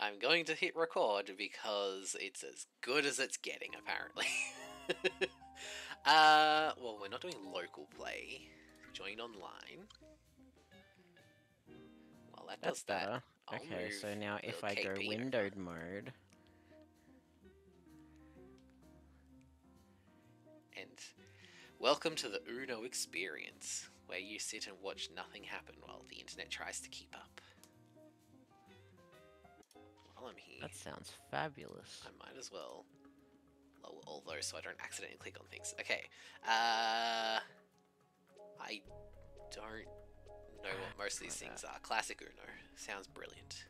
I'm going to hit record because it's as good as it's getting, apparently. Well, we're not doing local play. Join online. Well, that does that. Okay, so now if I go windowed mode... And welcome to the Uno experience, where you sit and watch nothing happen while the internet tries to keep up. While I'm here... That sounds fabulous. I might as well lower all those so I don't accidentally click on things. Okay, I don't know what most of these things are. Classic Uno. Sounds brilliant.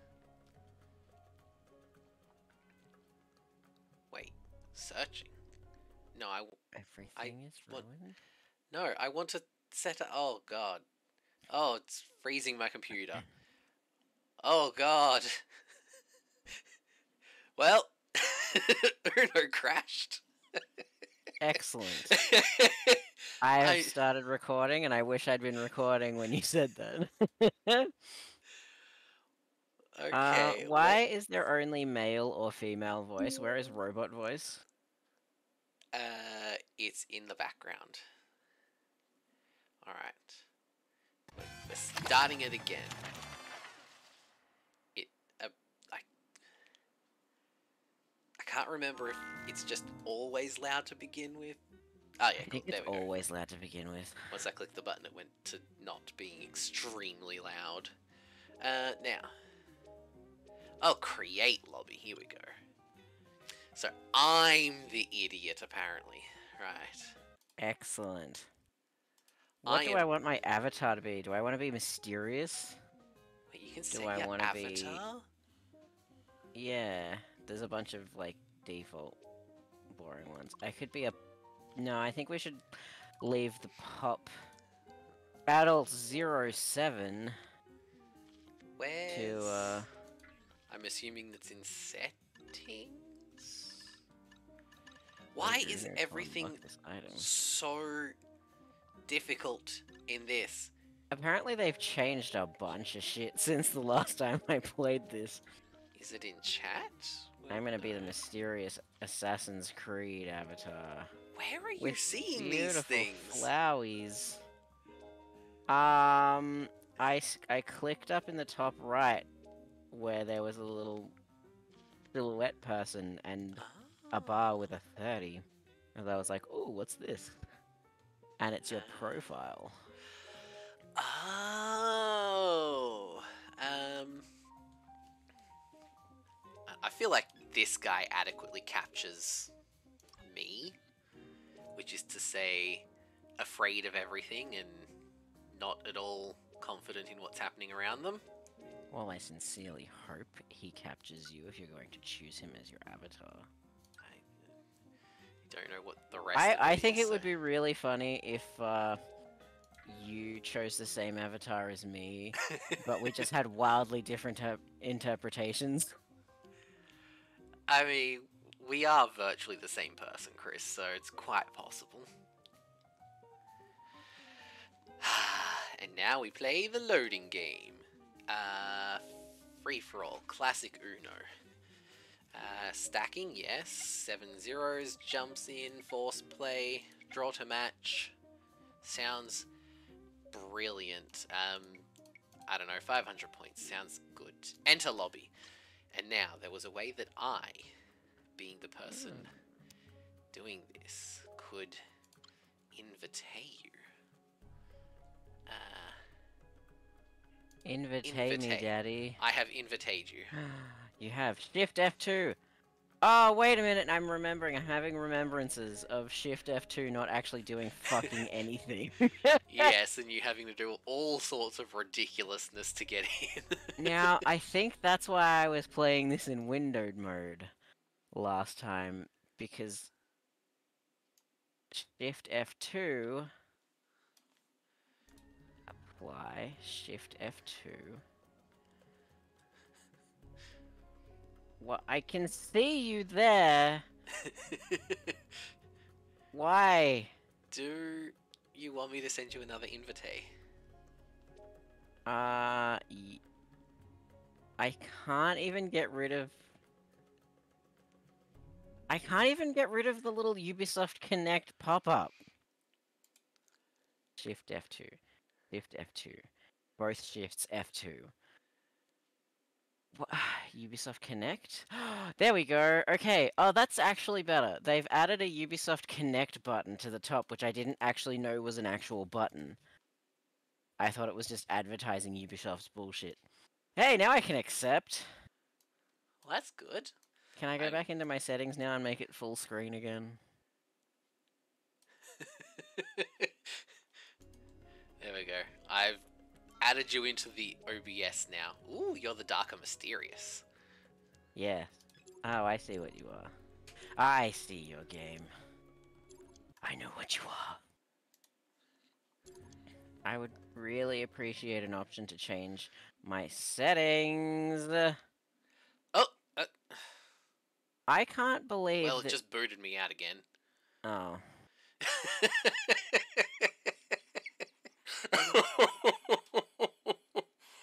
Wait, searching? No, Everything is ruined? No, I want to set up... Oh, God. Oh, it's freezing my computer. Oh, God. Well, Uno crashed. Excellent. I have started recording, and I wish I'd been recording when you said that. Okay. Why is there only male or female voice? Where is robot voice? It's in the background. Alright. We're starting it again. I can't remember if it's just always loud to begin with. Oh yeah, cool. There we go. It's always loud to begin with. Once I clicked the button, it went to not being extremely loud. Now. Oh, create lobby. Here we go. So I'm the idiot, apparently. Right. Excellent. What do I want my avatar to be? Do I want to be mysterious? Wait, you can see your avatar? Yeah. There's a bunch of, like, default boring ones. I could be a... No, I think we should leave the pop... Battle 07... Where's... to, I'm assuming that's in settings? Why is everything so difficult in this? Apparently they've changed a bunch of shit since the last time I played this. Is it in chat? I'm gonna be the mysterious Assassin's Creed avatar. Where are you seeing these things? Flowies. I clicked up in the top right where there was a little silhouette person and... a bar with a 30, and I was like, "Ooh, what's this?" And it's your profile. Oh, I feel like this guy adequately captures me, which is to say, afraid of everything and not at all confident in what's happening around them. Well, I sincerely hope he captures you if you're going to choose him as your avatar. Don't know what the rest of it is, I think it would be really funny if you chose the same avatar as me, but we just had wildly different interpretations. I mean, we are virtually the same person, Chris, so it's quite possible. And now we play the loading game. Free for all, classic Uno. Stacking, yes. 7 zeros, jumps in, force play, draw to match. Sounds brilliant. I don't know, 500 points. Sounds good. Enter lobby. And now, there was a way that I, being the person doing this, could invite you. Invite me, Daddy. I have invited you. You have Shift F2. Oh, wait a minute. I'm remembering. I'm having remembrances of Shift F2 not actually doing fucking anything. Yes, and you having to do all sorts of ridiculousness to get in. Now, I think that's why I was playing this in windowed mode last time, because Shift F2, apply, Shift F2. Well, I can see you there. Why? Do you want me to send you another invite? I can't even get rid of the little Ubisoft Connect pop-up. Shift F2. Shift F2. Both shifts F2. What? Ubisoft Connect? There we go. Okay. Oh, that's actually better. They've added a Ubisoft Connect button to the top, which I didn't actually know was an actual button. I thought it was just advertising Ubisoft's bullshit. Hey, now I can accept. Well, that's good. Can I go back into my settings now and make it full screen again? There we go. I've added you into the OBS now. Ooh, you're the darker mysterious. Yeah. Oh, I see what you are. I see your game. I know what you are. I would really appreciate an option to change my settings. Oh! I can't believe Well, it just booted me out again. Oh.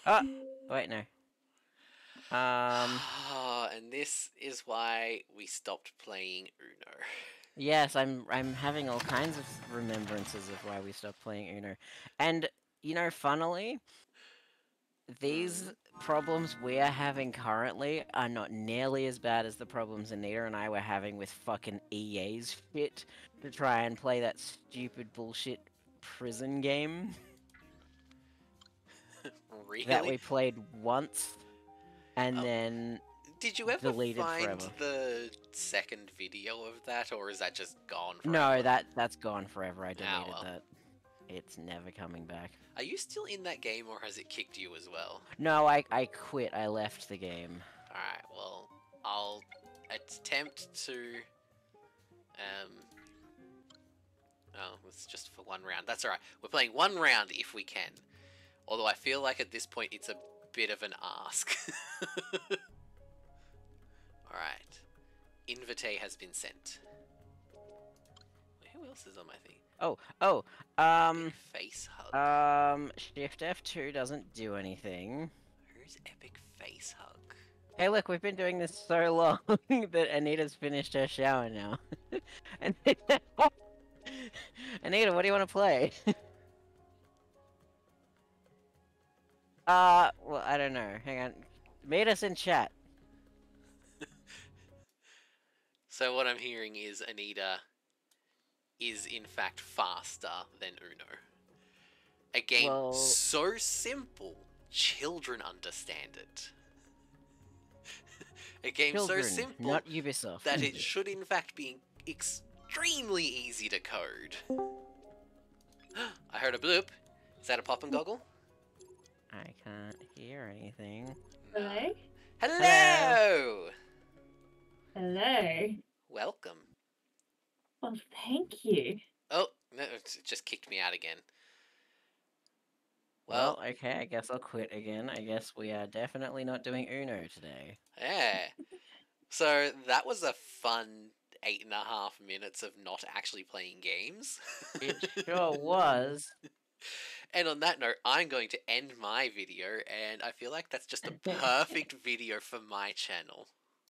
Oh, wait, no. And this is why we stopped playing Uno. Yes, I'm having all kinds of remembrances of why we stopped playing Uno. And, you know, funnily, these problems we're having currently are not nearly as bad as the problems Anita and I were having with fucking EA's shit to try and play that stupid bullshit prison game. Really? That we played once and then did you ever find the second video of that, or is that just gone forever? No, that's gone forever. I deleted that. It's never coming back. Are you still in that game, or has it kicked you as well? No, I quit. I left the game. Alright, well, I'll attempt to... Oh, it's just for one round. That's alright. We're playing one round if we can. Although I feel like at this point it's a bit of an ask. Alright. Invite has been sent. Who else is on my thing? Oh, face hug. Shift F2 doesn't do anything. Who's epic face hug? Hey, look, we've been doing this so long that Anita's finished her shower now. Anita, what do you want to play? Well, I don't know. Hang on. Meet us in chat. So what I'm hearing is Anita is in fact faster than Uno. A game so simple, children understand it. A game so simple, not Ubisoft, that it should in fact be extremely easy to code. I heard a bloop. Is that a pop and goggle? I can't hear anything. Hello? Hello! Hello. Welcome. Well, thank you. Oh, no, it just kicked me out again. Well, okay, I guess I'll quit again. I guess we are definitely not doing Uno today. Yeah. So that was a fun 8.5 minutes of not actually playing games. It sure was. And on that note, I'm going to end my video, and I feel like that's just a perfect video for my channel.